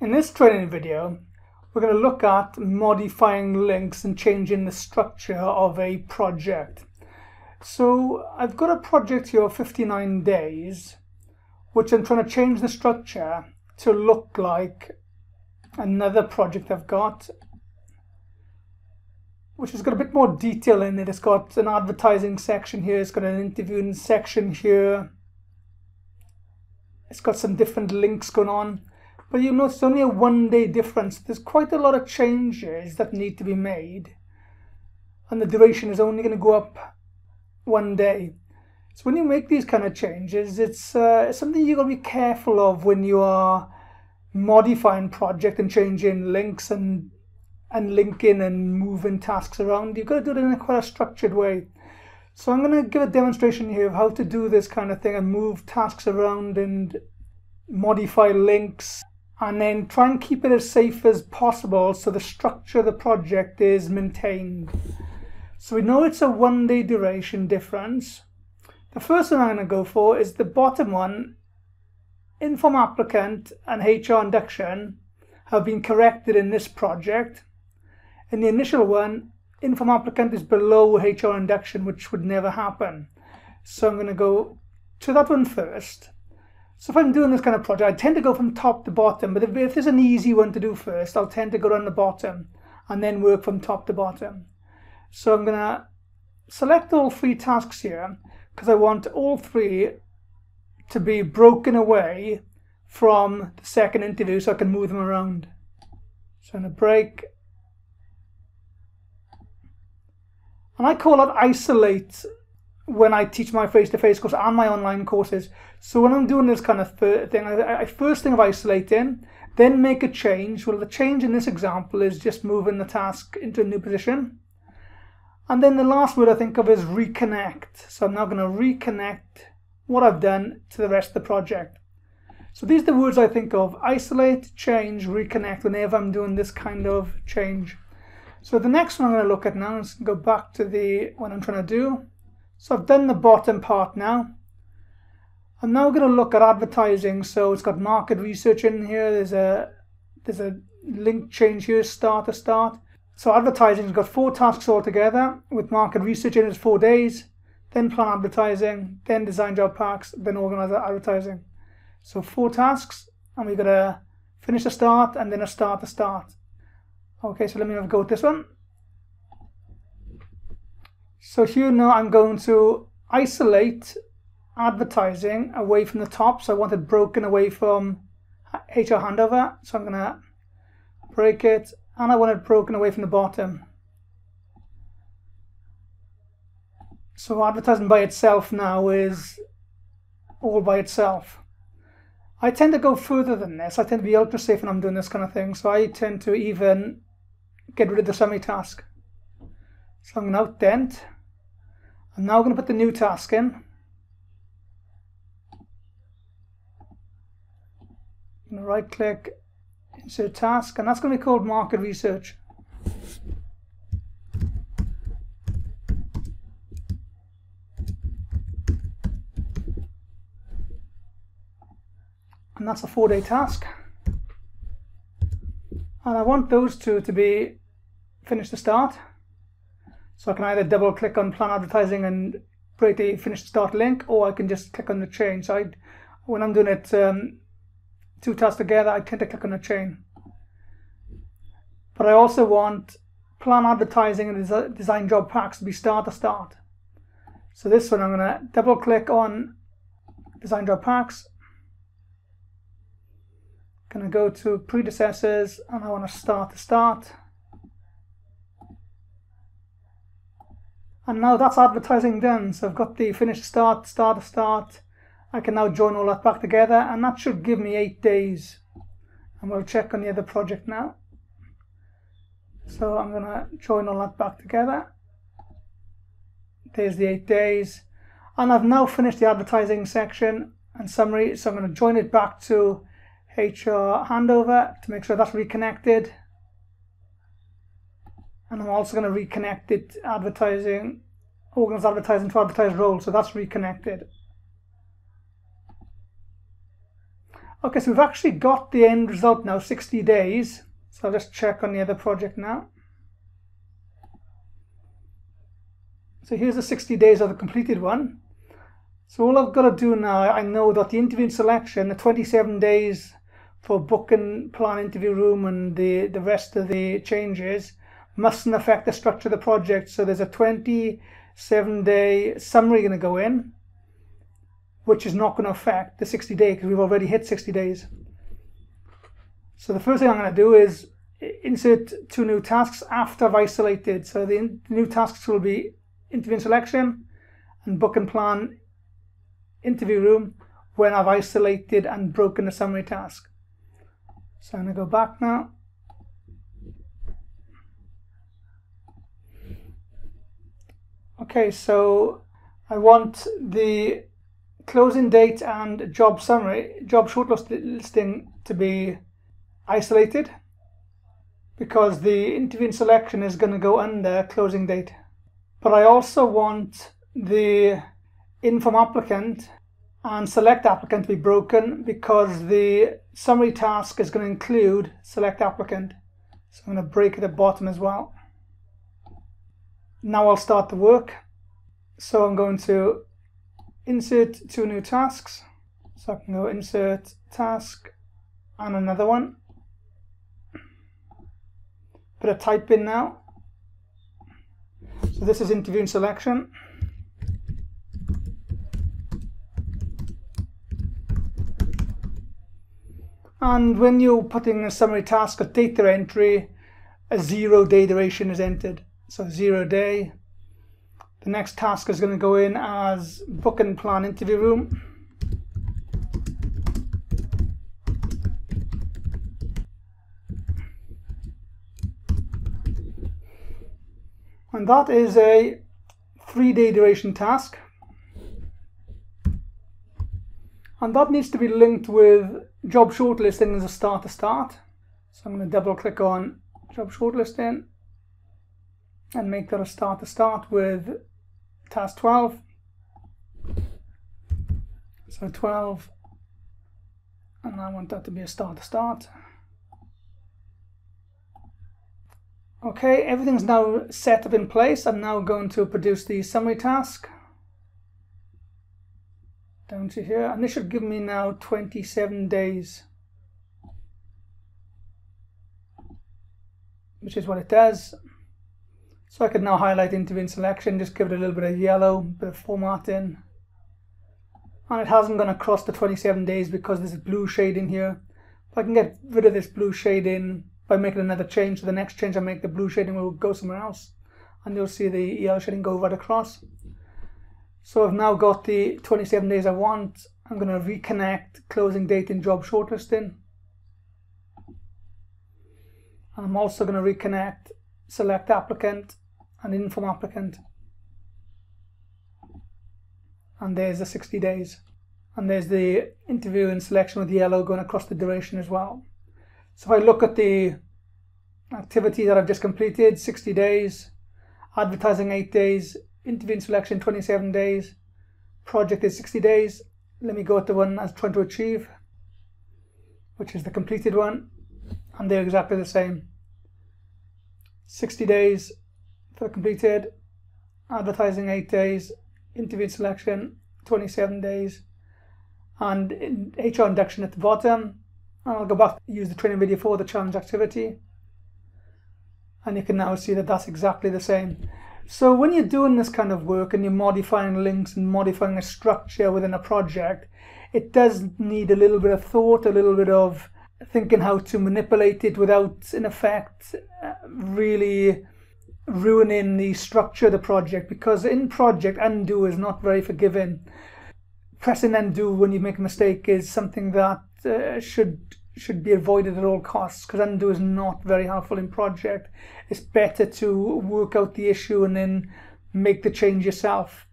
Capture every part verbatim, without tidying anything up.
In this training video, we're going to look at modifying links and changing the structure of a project. So I've got a project here of fifty-nine days, which I'm trying to change the structure to look like another project I've got, which has got a bit more detail in it. It's got an advertising section here, it's got an interviewing section here, it's got some different links going on. But you notice it's only a one day difference. There's quite a lot of changes that need to be made, and the duration is only going to go up one day. So when you make these kind of changes, it's uh, something you've got to be careful of when you are modifying project and changing links and and linking and moving tasks around. You've got to do it in a quite a structured way. So I'm going to give a demonstration here of how to do this kind of thing and move tasks around and modify links, and then try and keep it as safe as possible so the structure of the project is maintained. So we know it's a one day duration difference. The first one I'm going to go for is the bottom one. Inform applicant and H R induction have been corrected in this project. In the initial one, inform applicant is below H R induction, which would never happen. So I'm going to go to that one first. So if I'm doing this kind of project, I tend to go from top to bottom, but if, if there's an easy one to do first, I'll tend to go down the bottom and then work from top to bottom. So I'm going to select all three tasks here because I want all three to be broken away from the second interview so I can move them around. So I'm going to break. And I call it isolate when I teach my face-to-face course and my online courses. So when I'm doing this kind of thing, I, I first think of isolating, then make a change. Well, the change in this example is just moving the task into a new position. And then the last word I think of is reconnect. So I'm now going to reconnect what I've done to the rest of the project. So these are the words I think of: isolate, change, reconnect, whenever I'm doing this kind of change. So the next one I'm going to look at now is go back to the one I'm trying to do. So I've done the bottom part now. I'm now going to look at advertising. So it's got market research in here. There's a there's a link change here, start to start. So advertising's got four tasks altogether, with market research in it four days, then plan advertising, then design job packs, then organize advertising. So four tasks, and we've got a finish a start and then a start to start. Okay, so let me have a go at this one. So here now I'm going to isolate advertising away from the top. So I want it broken away from H R handover. So I'm going to break it, and I want it broken away from the bottom. So advertising by itself now is all by itself. I tend to go further than this. I tend to be ultra safe when I'm doing this kind of thing. So I tend to even get rid of the summary task. So I'm going to outdent. I'm now going to put the new task in. I'm going to right click, insert task, and that's going to be called market research. And that's a four day task. And I want those two to be finished to start. So I can either double click on plan advertising and create a finished start link, or I can just click on the chain. So I, when I'm doing it um, two tasks together, I tend to click on the chain. But I also want plan advertising and des design job packs to be start to start. So this one I'm going to double click on design job packs. Going to go to predecessors, and I want to start to start. And now that's advertising done. So I've got the finished start, start, start. I can now join all that back together, and that should give me eight days. And we'll check on the other project now. So I'm going to join all that back together. There's the eight days. And I've now finished the advertising section and summary. So I'm going to join it back to H R handover to make sure that's reconnected. And I'm also going to reconnect it advertising, organize advertising to advertise role, so that's reconnected. Okay, so we've actually got the end result now, sixty days. So let's check on the other project now. So here's the sixty days of the completed one. So all I've got to do now, I know that the interview and selection, the twenty-seven days for book and plan interview room and the, the rest of the changes mustn't affect the structure of the project. So there's a twenty-seven day summary going to go in, which is not going to affect the sixty day because we've already hit sixty days. So the first thing I'm going to do is insert two new tasks after I've isolated. So the new tasks will be interview and selection and book and plan interview room when I've isolated and broken the summary task. So I'm going to go back now. Okay, so I want the closing date and job summary, job shortlist listing to be isolated because the interview and selection is going to go under closing date. But I also want the inform applicant and select applicant to be broken because the summary task is going to include select applicant. So I'm going to break at the bottom as well. Now I'll start the work. So I'm going to insert two new tasks. So I can go insert task and another one. Put a type in now. So this is interview and selection. And when you're putting a summary task or data entry, a zero day duration is entered. So zero day. The next task is going to go in as book and plan interview room. And that is a three day duration task. And that needs to be linked with job shortlisting as a start to start. So I'm going to double click on job shortlisting and make that a start to start with task twelve. So twelve, and I want that to be a start to start. Okay, everything's now set up in place. I'm now going to produce the summary task down to here, and this should give me now twenty-seven days, which is what it does. So I can now highlight interview and selection, just give it a little bit of yellow, bit of formatting, and it hasn't gone across the twenty-seven days because there's a blue shade in here. But I can get rid of this blue shading by making another change. So the next change I make, the blue shading will go somewhere else, and you'll see the yellow shading go right across. So I've now got the twenty-seven days I want. I'm going to reconnect closing date and job shortlisting. I'm also going to reconnect select applicant and inform applicant. And there's the sixty days. And there's the interview and selection with yellow going across the duration as well. So if I look at the activity that I've just completed, sixty days, advertising eight days, interview and selection twenty-seven days, project is sixty days. Let me go at the one I'm trying to achieve, which is the completed one, and they're exactly the same. sixty days for completed, advertising eight days, interview and selection twenty-seven days, and in H R induction at the bottom. And I'll go back and use the training video for the challenge activity, and you can now see that that's exactly the same. So when you're doing this kind of work and you're modifying links and modifying a structure within a project, it does need a little bit of thought, a little bit of thinking how to manipulate it without, in effect, really ruining the structure of the project, because in project, undo is not very forgiving. Pressing undo when you make a mistake is something that uh, should should be avoided at all costs, because undo is not very helpful in project. It's better to work out the issue and then make the change yourself.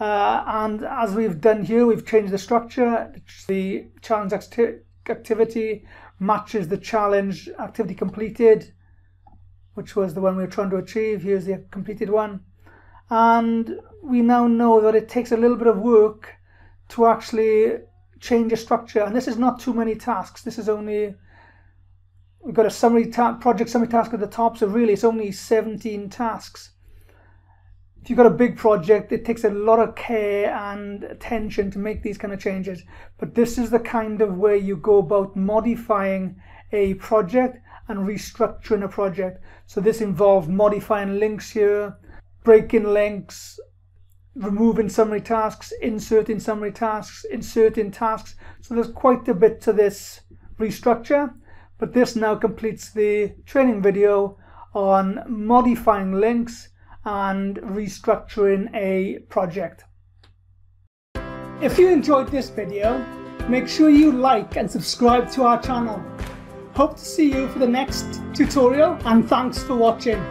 Uh, and as we've done here, we've changed the structure. The challenge acti activity matches the challenge activity completed, which was the one we were trying to achieve. Here's the completed one. And we now know that it takes a little bit of work to actually change a structure. And this is not too many tasks. This is only, we've got a summary ta project summary task at the top, so really it's only seventeen tasks. If you've got a big project, it takes a lot of care and attention to make these kind of changes. But this is the kind of way you go about modifying a project and restructuring a project. So this involved modifying links here, breaking links, removing summary tasks, inserting summary tasks, inserting tasks. So there's quite a bit to this restructure. But this now completes the training video on modifying links and restructuring a project. If you enjoyed this video, make sure you like and subscribe to our channel. Hope to see you for the next tutorial, and thanks for watching.